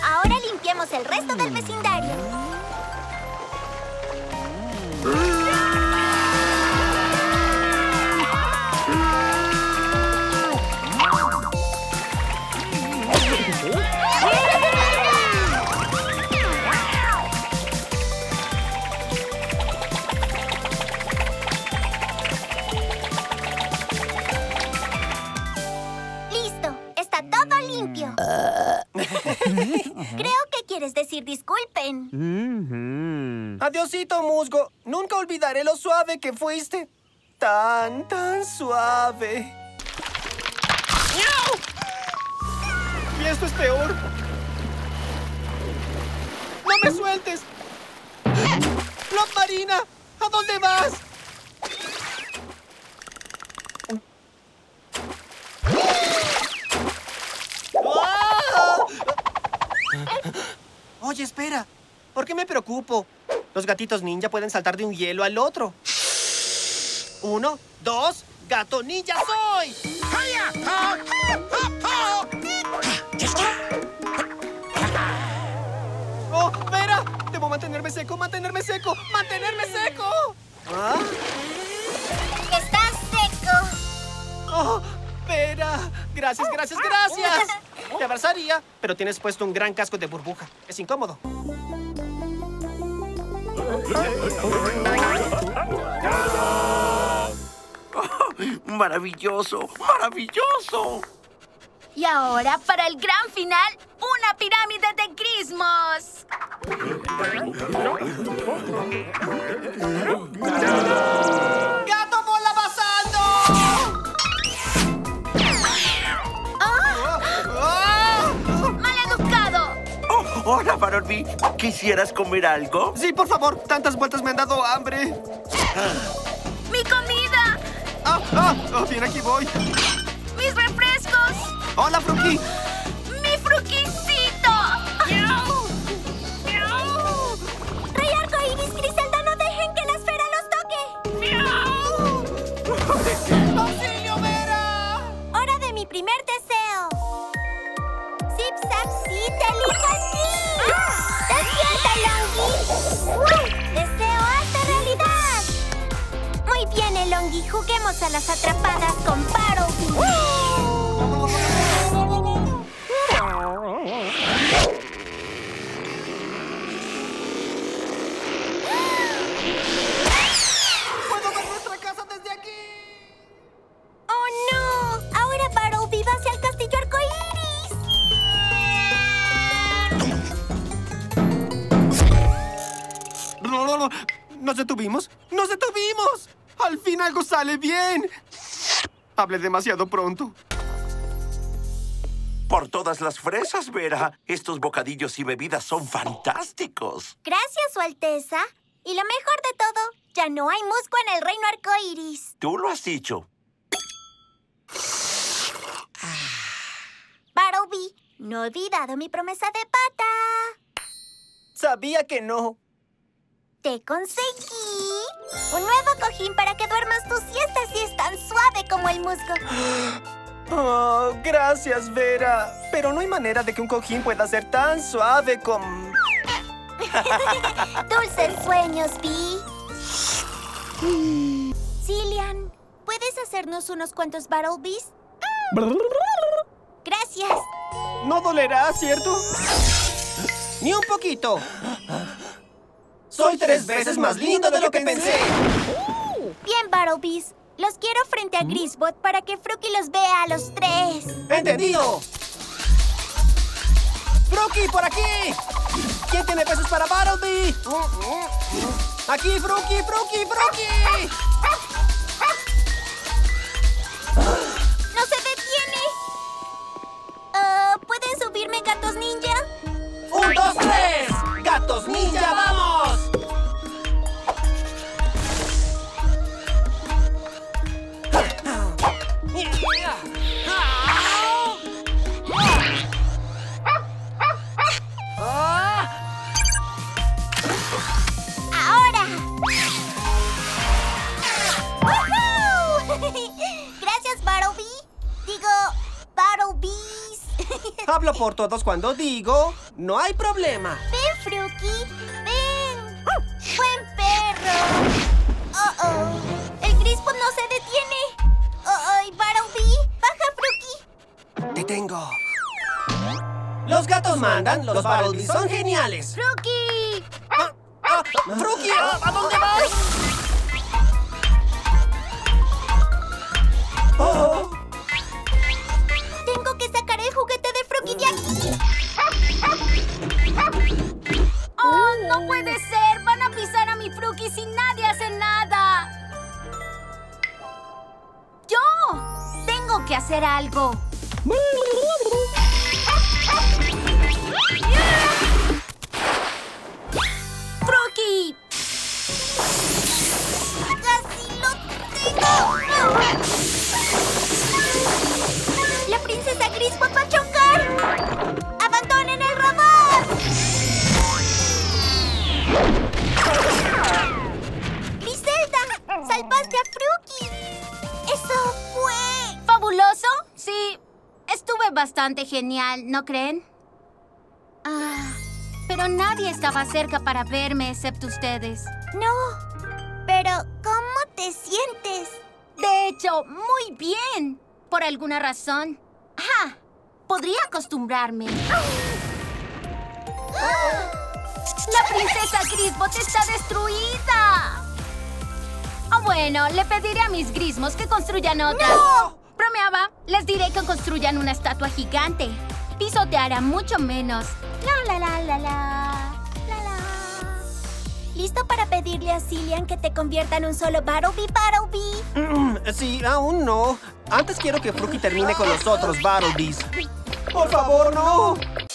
Ahora limpiemos el resto del vecindario. Creo que quieres decir disculpen. Mm-hmm. Adiosito, musgo. Nunca olvidaré lo suave que fuiste. Tan, tan suave. ¡Miau! Y esto es peor. ¡No me sueltes! ¡Blob Marina! ¿A dónde vas? Oye, espera. ¿Por qué me preocupo? Los gatitos ninja pueden saltar de un hielo al otro. Uno, dos, Gato Ninja soy. ¡Oh, Vera! Debo mantenerme seco, mantenerme seco, mantenerme seco. ¿Ah? Estás seco. Oh, Vera, gracias, gracias, gracias. Te abrazaría, pero tienes puesto un gran casco de burbuja. Es incómodo. Oh, ¡maravilloso! ¡Maravilloso! Y ahora, para el gran final, ¡una pirámide de Grismos! ¡Gato bola pasando! ¡Oh! ¡Oh! ¡Maleducado! Oh, hola, Baron B. ¿Quisieras comer algo? Sí, por favor. Tantas vueltas me han dado hambre. ¡Mi comida! ¡Ah! ¡Ah! Oh, bien, aquí voy. ¡Mis refrescos! ¡Hola, Fruki! ¡Mi Frukicito! ¡Miau! ¡Miau! ¡Rey Arcoíris, Griselda, no dejen que la esfera los toque! ¡Miau! ¡Auxilio, Vera! ¡Hora de mi primer deseo! ¡Zip, zap, sí, te elijo a ti! ¡Despierta, Longy! ¡Deseo hasta realidad! Muy bien, Elongi. Juguemos a las atrapadas con Bartleby. ¡Puedo ver nuestra casa desde aquí! ¡Oh, no! Ahora Bartleby va hacia el castillo arcoíris. No, no, no. ¿Nos detuvimos? ¡Nos detuvimos! ¡Al fin algo sale bien! Hablé demasiado pronto. Por todas las fresas, Vera. Estos bocadillos y bebidas son fantásticos. Gracias, Su Alteza. Y lo mejor de todo, ya no hay musgo en el Reino Arcoíris. Tú lo has dicho. Bartleby, no he olvidado mi promesa de pata. Sabía que no. Te conseguí un nuevo cojín para que duermas tus siestas y es tan suave como el musgo. Oh, gracias, Vera. Pero no hay manera de que un cojín pueda ser tan suave como... Dulces sueños, Bee. Cillian, ¿puedes hacernos unos cuantos Battle Bees? Gracias. No dolerá, ¿cierto? Ni un poquito. ¡Soy tres veces más lindo de lo que pensé! Bien, Bartleby. Los quiero frente a Grisbot para que Fruki los vea a los tres. ¡Entendido! ¡Fruki, por aquí! ¿Quién tiene pesos para Bartleby? ¡Aquí, Fruki, Fruki, Fruki! ¡No se detiene! Uh, ¿Pueden subirme, gatos ninja? ¡Un, dos, tres! ¡Gatos ninja, vamos! ¡Ahora! Gracias, Bartleby. Digo, Bartleby's. Hablo por todos cuando digo, no hay problema. Fruki, ven. Buen perro. Oh, oh. El Grisbot no se detiene. Oh, oh. Bartleby, baja, Fruki. Te tengo. Los gatos mandan, los Bartleby son geniales. Fruki. Ah, ah, Fruki, ah, ¿a dónde vas? Oh. Tengo que sacar el juguete de Fruki de aquí. ¡Oh, no puede ser! ¡Van a pisar a mi Fruki si nadie hace nada! ¡Yo! ¡Tengo que hacer algo! ¡Fruki! ¡Casi lo tengo! ¡La princesa Grisbot va a chocar! ¡Abandonen el robot! ¡Griselda! ¡Salvaste a Fruki! ¡Eso bastante genial, ¿no creen? Ah, pero nadie estaba cerca para verme excepto ustedes. No, pero ¿cómo te sientes? De hecho, muy bien. Por alguna razón. ¡Ja! Podría acostumbrarme. ¡La princesa Grisbot está destruida! Oh, bueno, le pediré a mis Grismos que construyan otra. ¡No! Bromeaba. Les diré que construyan una estatua gigante. Pisoteará mucho menos. La, la, la, la, la, la, la. ¿Listo para pedirle a Cillian que te convierta en un solo Bartleby, Bartleby? Mm, sí, aún no. Antes quiero que Fruki termine con los otros Battlebees. ¡Por favor, no!